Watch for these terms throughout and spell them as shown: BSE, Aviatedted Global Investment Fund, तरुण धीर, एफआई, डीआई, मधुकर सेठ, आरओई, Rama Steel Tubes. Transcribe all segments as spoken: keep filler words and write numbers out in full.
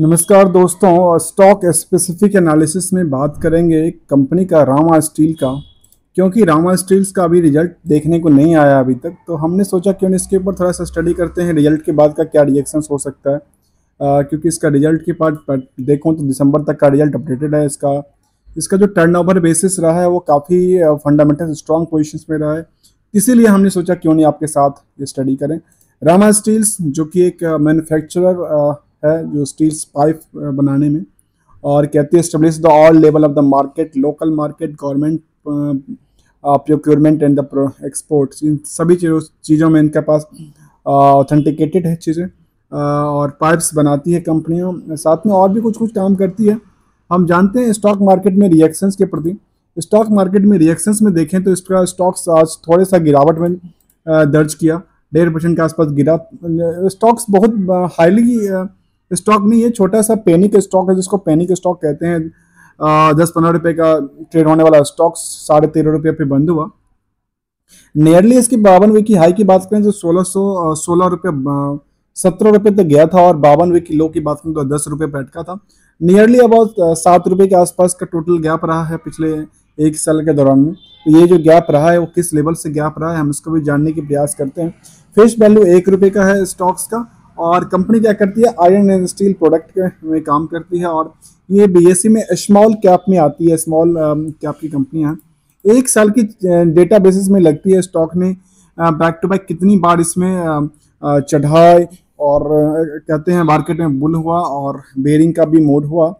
नमस्कार दोस्तों, stock specific analysis में बात करेंगे एक कंपनी का, रामा स्टील का। क्योंकि रामा स्टील्स का अभी रिजल्ट देखने को नहीं आया अभी तक, तो हमने सोचा क्यों नहीं इसके ऊपर थोड़ा सा स्टडी करते हैं, रिजल्ट के बाद का क्या रिएक्शंस हो सकता है। आ, क्योंकि इसका रिजल्ट के बाद देखूँ तो दिसंबर तक का रिजल्ट अपडेटेड है। इसका इसका जो टर्नओवर बेसिस रहा है वो काफ़ी फंडामेंटल स्ट्रॉन्ग पोजिशंस में रहा है, इसीलिए हमने सोचा क्यों नहीं आपके साथ स्टडी करें। रामा स्टील्स जो कि एक मैन्युफैक्चरर है जो स्टील्स पाइप बनाने में, और कहती है establish the all level of the market, local market, government procurement and the exports, इन सभी चीज़ों चीज़ों में इनके पास ऑथेंटिकेटेड है चीज़ें। और पाइप्स बनाती है कंपनियों, साथ में और भी कुछ कुछ काम करती है। हम जानते हैं स्टॉक मार्केट में रिएक्शंस के प्रति, स्टॉक मार्केट में रिएक्शंस में देखें तो इसका स्टॉक्स आज थोड़े सा गिरावट में दर्ज किया, डेढ़ परसेंट के आसपास गिरा। स्टॉक्स बहुत हाईली स्टॉक नहीं है, छोटा सा पैनिक स्टॉक है जिसको पैनिक स्टॉक कहते हैं। दस पंद्रह रुपये का ट्रेड होने वाला स्टॉक साढ़े तेरह रुपये पे बंद हुआ। नियरली इसकी बावन वीक की हाई की बात करें तो सोलह सौ सोलह रुपये सत्रह रुपये तक गया था, और बावन वीक की लो की बात करें तो दस रुपये पे अटका था। नियरली अबाउट सात रुपये के आसपास का टोटल गैप रहा है पिछले एक साल के दौरान में। तो ये जो गैप रहा है वो किस लेवल से गैप रहा है, हम इसको भी जानने की प्रयास करते हैं। फेस वैल्यू एक रुपये का है स्टॉक्स का, और कंपनी क्या करती है, आयरन एंड स्टील प्रोडक्ट में काम करती है, और ये बीएसई में स्मॉल कैप में आती है। स्मॉल कैप की कंपनियाँ एक साल की डेटा बेसिस में लगती है। स्टॉक ने बैक टू बैक कितनी बार इसमें चढ़ाई और कहते हैं मार्केट में बुल हुआ और बेयरिंग का भी मोड हुआ।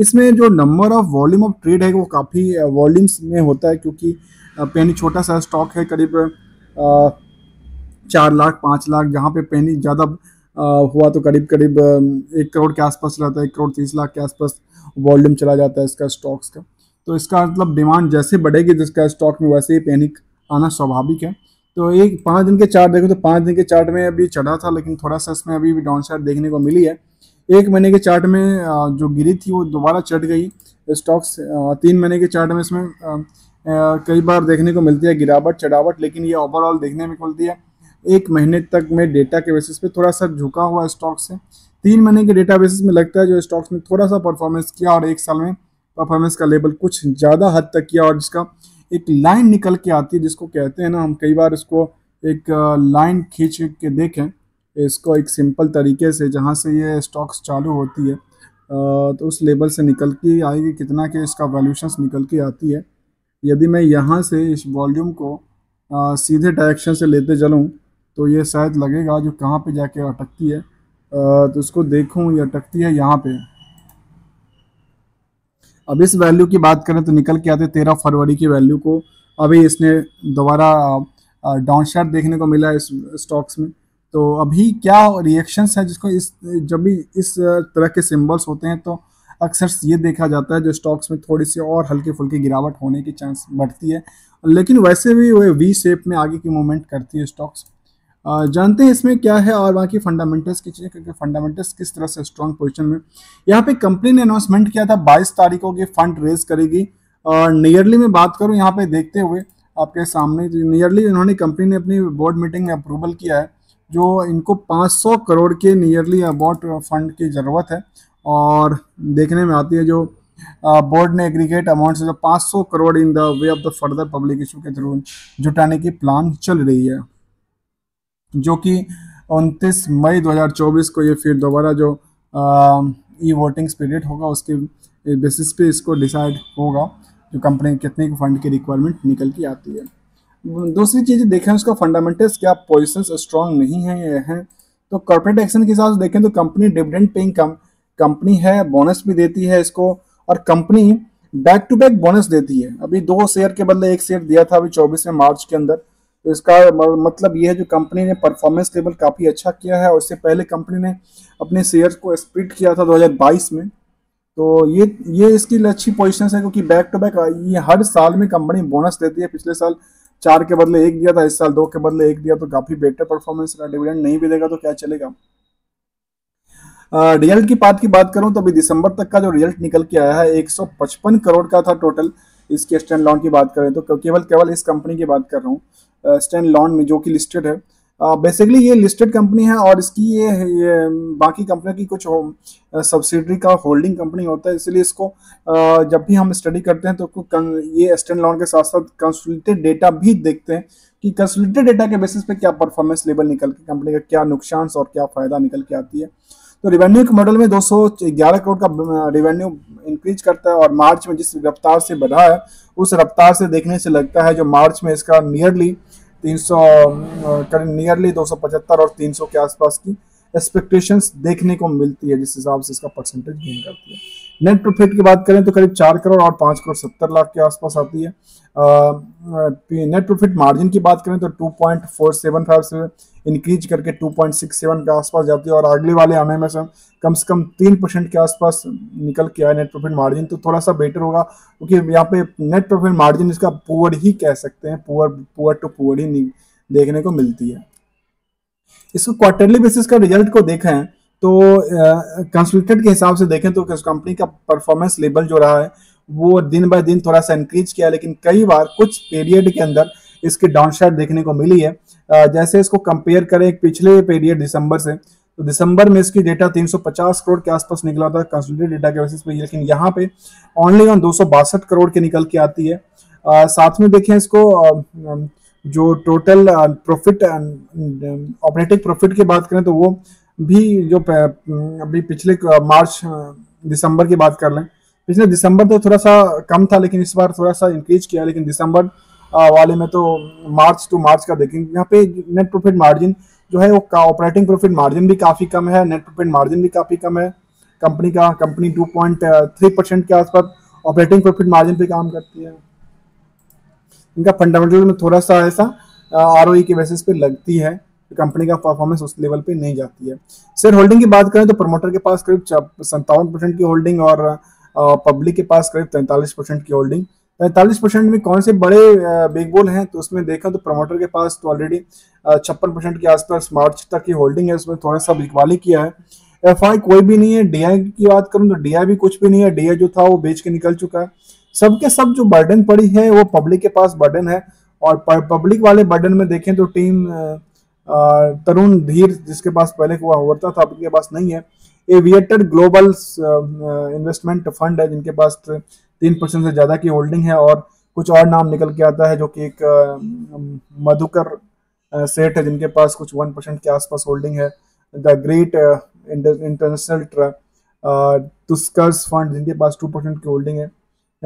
इसमें जो number of volume of trade है वो काफ़ी वॉल्यूम्स में होता है, क्योंकि पेनी छोटा सा स्टॉक है, करीब चार लाख पाँच लाख जहाँ पे पेनी ज़्यादा हुआ तो करीब करीब एक करोड़ के आसपास रहता है, एक करोड़ तीस लाख के आसपास वॉल्यूम चला जाता है इसका स्टॉक्स का। तो इसका मतलब डिमांड जैसे बढ़ेगी जिसका स्टॉक में, वैसे ही पैनिक आना स्वाभाविक है। तो एक पाँच दिन के चार्ट देखो तो पाँच दिन के चार्ट में अभी चढ़ा था, लेकिन थोड़ा सा इसमें अभी भी डाउन साइड देखने को मिली है। एक महीने के चार्ट में जो गिरी थी वो दोबारा चढ़ गई स्टॉक्स। तीन महीने के चार्ट में इसमें कई बार देखने को मिलती है गिरावट चढ़ावट, लेकिन ये ओवरऑल देखने में मिलती है एक महीने तक में डेटा के बेसिस पे थोड़ा सा झुका हुआ स्टॉक्स है। तीन महीने के डेटा बेसिस में लगता है जो स्टॉक्स ने थोड़ा सा परफॉर्मेंस किया, और एक साल में परफॉर्मेंस का लेवल कुछ ज़्यादा हद तक किया, और जिसका एक लाइन निकल के आती है जिसको कहते हैं ना, हम कई बार इसको एक लाइन खींच के देखें इसको एक सिंपल तरीके से, जहाँ से ये स्टॉक्स चालू होती है तो उस लेवल से निकल के आएगी कितना के इसका वैल्यूशंस निकल के आती है। यदि मैं यहाँ से इस वॉल्यूम को सीधे डायरेक्शन से लेते चलूँ तो ये शायद लगेगा जो कहाँ पे जाके अटकती है, तो इसको देखूँ ये अटकती है यहाँ पे। अब इस वैल्यू की बात करें तो निकल के आते तेरह फरवरी की वैल्यू को, अभी इसने दोबारा डाउनसाइड देखने को मिला है इस स्टॉक्स में। तो अभी क्या रिएक्शंस है जिसको इस जब भी इस तरह के सिम्बल्स होते हैं तो अक्सर ये देखा जाता है जो स्टॉक्स में थोड़ी सी और हल्की फुल्की गिरावट होने की चांस बढ़ती है, लेकिन वैसे भी वह वी शेप में आगे की मूवमेंट करती है स्टॉक्स। जानते हैं इसमें क्या है और बाकी फंडामेंटल्स की चीज़ें, क्योंकि फंडामेंटल्स किस तरह से स्ट्रॉन्ग पोजीशन में। यहाँ पे कंपनी ने अनाउंसमेंट किया था बाईस तारीख को कि फंड रेज करेगी, और नियरली में बात करूँ यहाँ पे देखते हुए आपके सामने नियरली इन्होंने कंपनी ने अपनी बोर्ड मीटिंग में अप्रूवल किया है जो इनको पाँच सौ करोड़ के नियरली अबाउट फंड की ज़रूरत है, और देखने में आती है जो बोर्ड ने एग्रीगेट अमाउंट से जो पाँच सौ crore in the way of the further public issue के थ्रू जुटाने की प्लान चल रही है, जो कि उनतीस मई दो हज़ार चौबीस को ये फिर दोबारा जो ई वोटिंग पीरियड होगा उसके बेसिस पे इसको डिसाइड होगा जो कंपनी कितने फंड की रिक्वायरमेंट निकल के आती है। दूसरी चीज़ देखें उसका फंडामेंटल्स क्या पोजिशंस स्ट्रॉन्ग नहीं है ये हैं, तो कॉर्पोरेट एक्शन के हिसाब से देखें तो कंपनी डिविडेंड पेइंग कंपनी है, बोनस भी देती है इसको, और company back to back bonus देती है। अभी दो शेयर के बदले एक शेयर दिया था अभी चौबीस में मार्च के अंदर। तो इसका मतलब ये है जो कंपनी ने परफॉर्मेंस लेवल काफ़ी अच्छा किया है, और इससे पहले कंपनी ने अपने शेयर को स्प्लिट किया था दो हज़ार बाईस में। तो ये ये इसकी अच्छी पोजिशन है, क्योंकि बैक टू बैक ये हर साल में कंपनी बोनस देती है। पिछले साल चार के बदले एक दिया था, इस साल दो के बदले एक दिया, तो काफ़ी बेटर परफॉर्मेंस रहा। डिविडेंड नहीं भी देगा तो क्या चलेगा। रिजल्ट की बात की बात करूँ तो अभी दिसंबर तक का जो रिजल्ट निकल के आया है एक सौ पचपन करोड़ का था टोटल। इसके स्टैंड लॉन की बात करें तो केवल केवल इस कंपनी की बात कर रहा हूँ, स्टैंड लॉन में जो कि लिस्टेड है, बेसिकली uh, ये लिस्टेड कंपनी है और इसकी ये, ये बाकी कंपनी की कुछ सब्सिडरी का होल्डिंग कंपनी होता है, इसलिए इसको uh, जब भी हम स्टडी करते हैं तो ये स्टैंड अलोन के साथ साथ कंसोलिडेटेड डेटा भी देखते हैं कि कंसोलिडेटेड डेटा के बेसिस पे क्या परफॉर्मेंस लेवल निकल के कंपनी का क्या नुकसान और क्या फ़ायदा निकल के आती है। तो रेवेन्यू के मॉडल में दो सौ ग्यारह करोड़ का रेवेन्यू इंक्रीज करता है और मार्च में जिस रफ्तार से बढ़ा है उस रफ्तार से देखने से लगता है जो मार्च में इसका नियरली तीन सौ करीब नियरली दो सौ पचहत्तर और तीन सौ के आसपास की एक्सपेक्टेशंस देखने को मिलती है, जिस हिसाब से इसका परसेंटेज गेन करती है। नेट प्रॉफिट की बात करें तो करीब चार करोड़ और पाँच करोड़ सत्तर लाख के आसपास आती है। नेट प्रॉफिट मार्जिन की बात करें तो two point four seven five से इंक्रीज करके टू पॉइंट सिक्स सेवन के आसपास जाती है और अगले वाले आने में से कम से कम तीन परसेंट के आसपास निकल के आए नेट प्रॉफिट मार्जिन, तो थोड़ा सा बेटर होगा क्योंकि तो यहाँ पे नेट प्रॉफिट मार्जिन इसका पुअर ही कह सकते हैं, पुअर पुअर टू पुअर ही देखने को मिलती है। इसको क्वार्टरली बेसिस का रिजल्ट को देखें तो कंसोलिडेटेड के हिसाब से देखें तो कंपनी का परफॉर्मेंस लेवल जो रहा है वो दिन बाय दिन थोड़ा सा इंक्रीज किया है, लेकिन कई बार कुछ पीरियड के अंदर इसके डाउनसाइड देखने को मिली है। जैसे इसको कंपेयर करें पिछले पीरियड दिसंबर से, तो दिसंबर में इसकी डेटा तीन सौ पचास करोड़ के आसपास निकला था कंसोलिडेटेड डेटा के बेसिस पे, लेकिन यहाँ पे ऑनली ऑन दो सौ बासठ करोड़ के निकल के आती है। आ, साथ में देखें इसको आ, जो टोटल प्रॉफिट ऑपरेटिंग प्रॉफिट की बात करें तो वो भी जो अभी पिछले मार्च दिसंबर की बात कर लें, पिछले दिसंबर तो थोड़ा सा कम था लेकिन इस बार थोड़ा सा इंक्रीज किया, लेकिन दिसंबर वाले में तो मार्च टू मार्च का देखेंगे यहाँ पे नेट प्रॉफिट मार्जिन जो है वो ऑपरेटिंग प्रॉफिट मार्जिन भी काफ़ी कम है, नेट प्रॉफिट मार्जिन भी काफ़ी कम है कंपनी का। Company two point three percent के आसपास ऑपरेटिंग प्रॉफिट मार्जिन पे काम करती है। इनका फंडामेंटल में थोड़ा सा ऐसा आरओई के बेसिस पे लगती है, कंपनी का परफॉर्मेंस उस लेवल पे नहीं जाती है। शेयर होल्डिंग की बात करें तो प्रमोटर के पास करीब सत्तावन परसेंट की होल्डिंग और पब्लिक के पास करीब तैंतालीस परसेंट की होल्डिंग। पैंतालीस परसेंट में कौन से बड़े बिग बोल हैं तो उसमें देखा तो प्रमोटर के पास तो ऑलरेडी छप्पन परसेंट के आसपास मार्च तक की होल्डिंग है, उसमें थोड़ा सा बिकवाली किया है। एफआई कोई भी नहीं है। डीआई की बात करूं तो डीआई भी कुछ भी नहीं है, डीआई जो था वो बेच के निकल चुका है। सबके सब जो बर्डन पड़ी है वो पब्लिक के पास बर्डन है और पब्लिक वाले बर्डन में देखें तो टीम तरुण धीर जिसके पास पहले हुआ होता था अब के पास नहीं है। एविएटेड ग्लोबल इन्वेस्टमेंट फंड है जिनके पास तीन परसेंट से ज़्यादा की होल्डिंग है और कुछ और नाम निकल के आता है जो कि एक मधुकर सेठ है जिनके पास कुछ वन परसेंट के आसपास होल्डिंग है। The great international tuskers fund जिनके पास टू परसेंट की होल्डिंग है।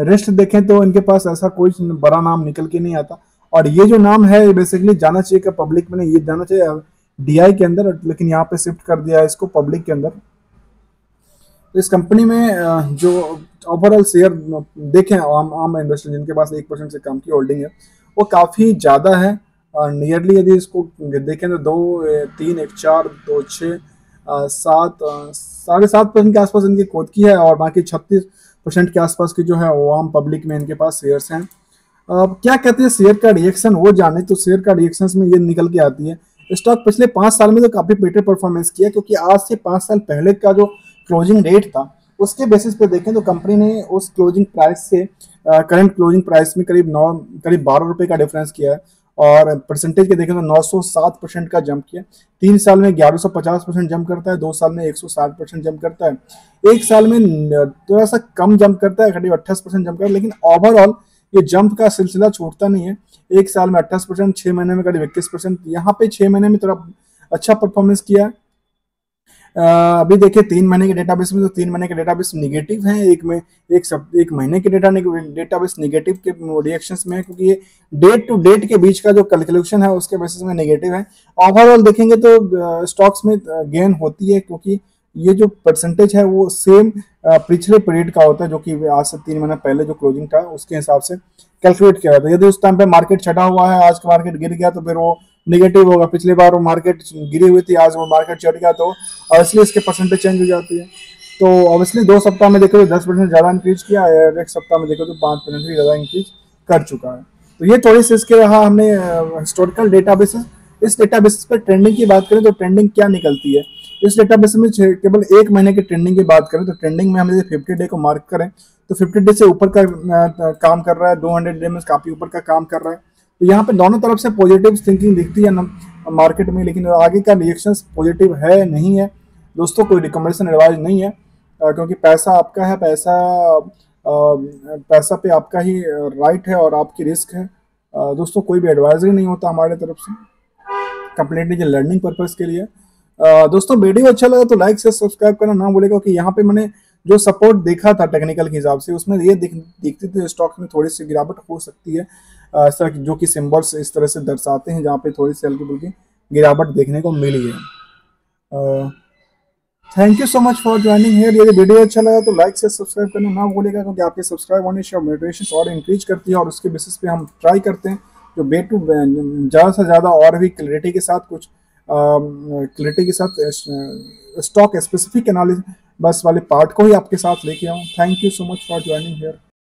रेस्ट देखें तो इनके पास ऐसा कोई बड़ा नाम निकल के नहीं आता और ये जो नाम है बेसिकली जाना चाहिए कि पब्लिक में ये जाना चाहिए डीआई के अंदर, लेकिन यहाँ पे शिफ्ट कर दिया है इसको पब्लिक के अंदर। तो इस कंपनी में जो ओवरऑल शेयर देखें आम आम इन्वेस्टर जिनके पास एक परसेंट से कम की होल्डिंग है वो काफ़ी ज़्यादा है और नियरली यदि इसको देखें तो दो तीन एक चार दो छः सात साढ़े सात परसेंट के आसपास इनकी खुद की है और बाकी छत्तीस परसेंट के आसपास की जो है वो आम पब्लिक में इनके पास शेयर्स हैं। अब क्या कहते हैं शेयर का रिएक्शन वो जाने तो शेयर का रिएक्शन में ये निकल के आती है स्टॉक पिछले पाँच साल में तो काफ़ी बेटर परफॉर्मेंस किया क्योंकि आज से पाँच साल पहले का जो क्लोजिंग रेट था उसके बेसिस पे देखें तो कंपनी ने उस क्लोजिंग प्राइस से करंट क्लोजिंग प्राइस में करीब नौ करीब बारह रुपये का डिफरेंस किया है और परसेंटेज के देखें तो नौ सौ सात परसेंट का जंप किया। तीन साल में ग्यारह सौ पचास परसेंट जंप करता है, दो साल में एक सौ साठ परसेंट जंप करता है, एक साल में थोड़ा सा कम जंप करता है करीब अट्ठाईस परसेंट जंप करता है, लेकिन ओवरऑल ये जंप का सिलसिला छोड़ता नहीं है। एक साल में अट्ठाईस परसेंट, छः महीने में करीब इक्कीस परसेंट, यहाँ पे छः महीने में थोड़ा अच्छा परफॉर्मेंस किया। आ, अभी देखिए तीन महीने के डेटाबेस में तो तीन महीने के डेटाबेस निगेटिव हैं, एक में एक सब एक महीने के डेटा डेटाबेस निगेटिव के रिएक्शंस में है क्योंकि ये डेट टू डेट के बीच का जो कैलकुलेशन है उसके बेसिस में निगेटिव है। ओवरऑल देखेंगे तो स्टॉक्स में गेन होती है क्योंकि ये जो परसेंटेज है वो सेम पिछले पीरियड का होता है जो कि आज से तीन महीना पहले जो क्लोजिंग था उसके हिसाब से कैलकुलेट किया जाता है। यदि उस टाइम पे मार्केट छटा हुआ है, आज का मार्केट गिर गया तो फिर वो नेगेटिव होगा। पिछली बार वो मार्केट गिरी हुई थी, आज वो मार्केट चढ़ गया तो ऑब्वियसली इसके परसेंटेज चेंज हो जाती है। तो ऑब्वियसली दो सप्ताह में देखो तो दस परसेंट ज़्यादा इंक्रीज किया और एक सप्ताह में देखो तो पाँच परसेंट भी ज़्यादा इंक्रीज कर चुका है। तो ये थोड़ी सी इसके रहा हमने हिस्टोरिकल डेटाबेस। इस डेटाबेस पर ट्रेंडिंग की बात करें तो ट्रेंडिंग क्या निकलती है इस डेटाबेस में केवल एक महीने के ट्रेंडिंग की बात करें तो ट्रेंडिंग में हम जैसे फिफ्टी डे को मार्क करें तो फिफ्टी डे से ऊपर का काम कर रहा है, दो हंड्रेड डे में काफ़ी ऊपर का काम कर रहा है। तो यहाँ पे दोनों तरफ से पॉजिटिव थिंकिंग दिखती है ना, मार्केट में, लेकिन आगे का रिएक्शंस पॉजिटिव है नहीं है दोस्तों, कोई रिकमेंडेशन एडवाइस नहीं है, क्योंकि पैसा आपका है, पैसा पैसा पे आपका ही राइट है और आपकी रिस्क है दोस्तों। कोई भी एडवाइजरी नहीं होता हमारे तरफ से, कंप्लीटली लर्निंग पर्पस के लिए दोस्तों। वीडियो अच्छा लगा तो लाइक से सब्सक्राइब करना ना भूलेगा, कि यहाँ पे मैंने जो सपोर्ट देखा था टेक्निकल के हिसाब से, उसमें ये देखते थे स्टॉक में थोड़ी सी गिरावट हो सकती है, जो कि सिंबल्स इस तरह से दर्शाते हैं जहाँ पे थोड़ी सी हल्की फुल्की गिरावट देखने को मिली है। Thank you so much for joining here. यदि वीडियो अच्छा लगा तो लाइक से सब्सक्राइब करना ना भूलेगा, क्योंकि आपके सब्सक्राइब होने से मोटिवेशन और इंक्रीज करती है, और उसके बेसिस पे हम ट्राई करते हैं जो बे टू ज़्यादा से ज़्यादा और भी क्लैरिटी के साथ, कुछ क्लैरिटी के साथ स्टॉक स्पेसिफिक एनालिसिस बस वाले पार्ट को ही आपके साथ लेके आऊँ। Thank you so much for joining here.